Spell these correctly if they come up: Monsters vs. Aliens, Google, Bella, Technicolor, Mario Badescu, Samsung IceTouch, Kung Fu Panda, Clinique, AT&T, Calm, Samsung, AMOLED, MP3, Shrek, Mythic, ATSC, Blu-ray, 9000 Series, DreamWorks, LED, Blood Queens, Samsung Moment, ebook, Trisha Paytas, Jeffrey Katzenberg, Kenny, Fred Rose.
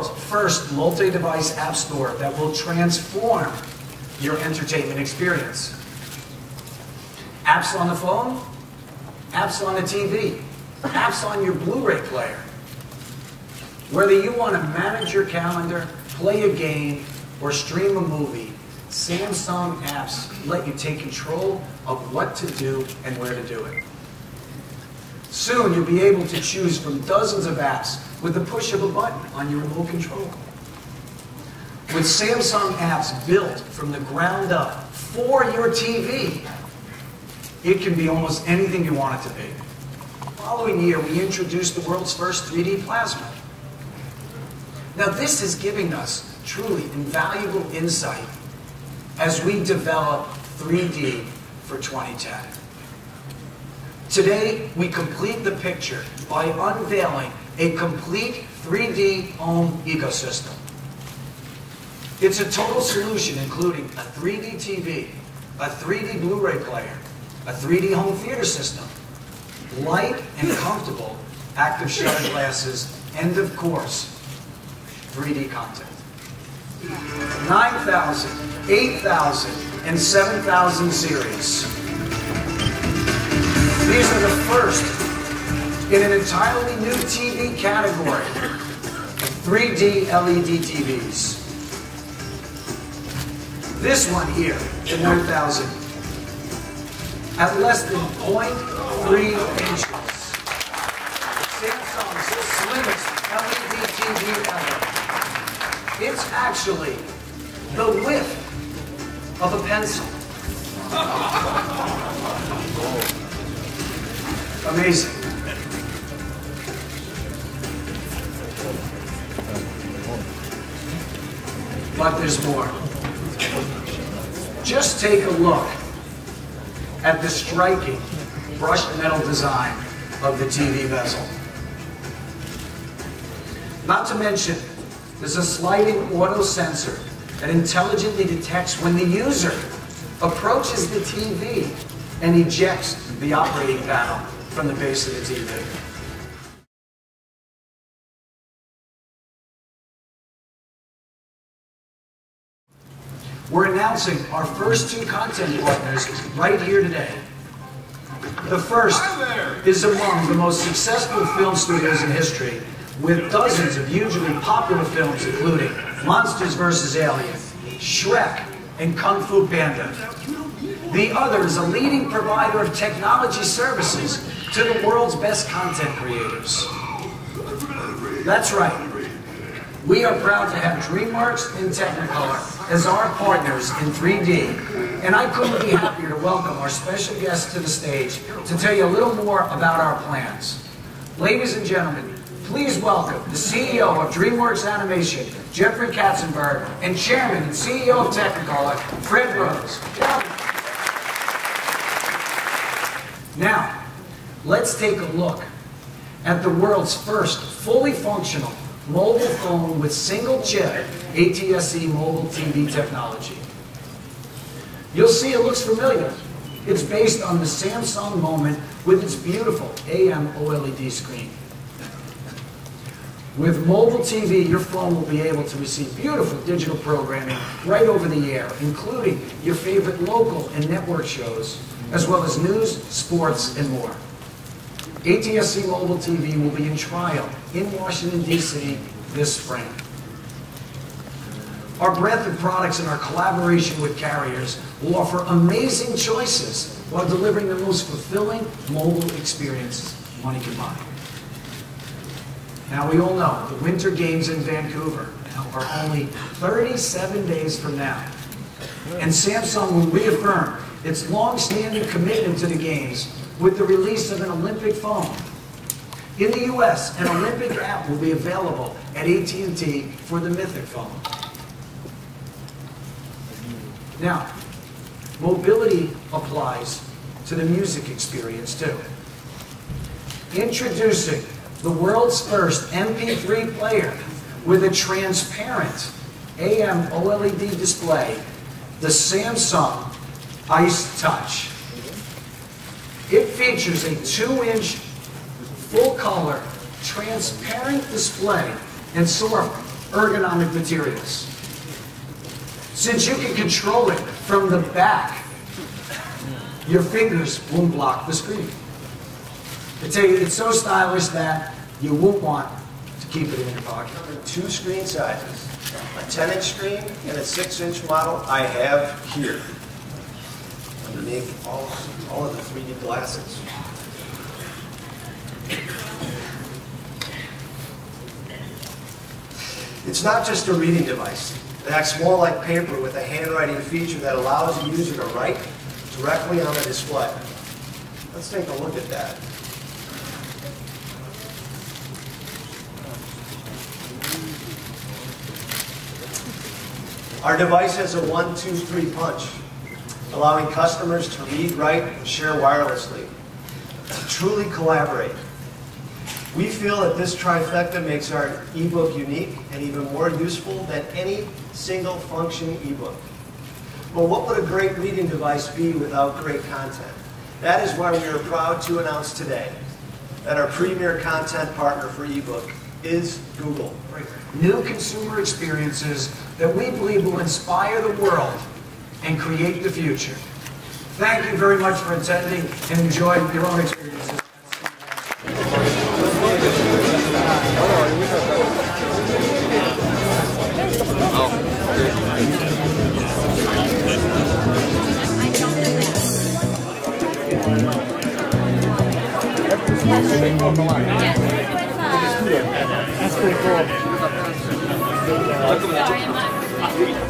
world's first multi-device app store that will transform your entertainment experience. Apps on the phone, apps on the TV, apps on your Blu-ray player. Whether you want to manage your calendar, play a game, or stream a movie, Samsung apps let you take control of what to do and where to do it. Soon you'll be able to choose from dozens of apps with the push of a button on your remote control. With Samsung apps built from the ground up for your TV, it can be almost anything you want it to be. The following year, we introduced the world's first 3D plasma. Now this is giving us truly invaluable insight as we develop 3D for 2010. Today, we complete the picture by unveiling a complete 3D home ecosystem. It's a total solution including a 3D TV, a 3D Blu-ray player, a 3D home theater system, light and comfortable active shutter glasses, and of course, 3D content. 9,000, 8,000, and 7,000 series. These are the first in an entirely new TV category of 3D LED TVs. This one here, the 9,000, at less than 0.3 inches. Samsung's slimmest LED TV ever. It's actually the width of a pencil. Amazing. But there's more. Just take a look at the striking brushed metal design of the TV bezel. Not to mention, there's a sliding auto sensor that intelligently detects when the user approaches the TV and ejects the operating panel from the base of the TV. We're announcing our first two content partners right here today. The first is among the most successful film studios in history, with dozens of hugely popular films including Monsters vs. Aliens, Shrek, and Kung Fu Panda. The other is a leading provider of technology services to the world's best content creators. That's right. We are proud to have DreamWorks and Technicolor as our partners in 3D, and I couldn't be happier to welcome our special guest to the stage to tell you a little more about our plans. Ladies and gentlemen, please welcome the CEO of DreamWorks Animation, Jeffrey Katzenberg, and Chairman and CEO of Technicolor, Fred Rose. Now, let's take a look at the world's first fully functional mobile phone with single chip ATSC mobile TV technology. You'll see it looks familiar. It's based on the Samsung Moment with its beautiful AMOLED screen. With mobile TV, your phone will be able to receive beautiful digital programming right over the air, including your favorite local and network shows, as well as news, sports, and more. ATSC Mobile TV will be in trial in Washington, D.C. this spring. Our breadth of products and our collaboration with carriers will offer amazing choices while delivering the most fulfilling mobile experiences money can buy. Now we all know the Winter Games in Vancouver are only 37 days from now, and Samsung will reaffirm its long-standing commitment to the games with the release of an Olympic phone. In the US, an Olympic app will be available at AT&T for the Mythic phone. Now, mobility applies to the music experience too. Introducing the world's first MP3 player with a transparent AMOLED display, the Samsung IceTouch. It features a 2-inch, full-color, transparent display and so our ergonomic materials. Since you can control it from the back, your fingers won't block the screen. It's so stylish that you won't want to keep it in your pocket. Two screen sizes, a 10-inch screen and a 6-inch model I have here. Underneath all of the 3D glasses. It's not just a reading device. It acts more like paper with a handwriting feature that allows the user to write directly on the display. Let's take a look at that. Our device has a 1-2-3 punch, allowing customers to read, write, and share wirelessly, to truly collaborate. We feel that this trifecta makes our ebook unique and even more useful than any single function ebook. But what would a great reading device be without great content? That is why we are proud to announce today that our premier content partner for ebook is Google. New consumer experiences that we believe will inspire the world and create the future. Thank you very much for attending and enjoy your own experiences. That's pretty cool.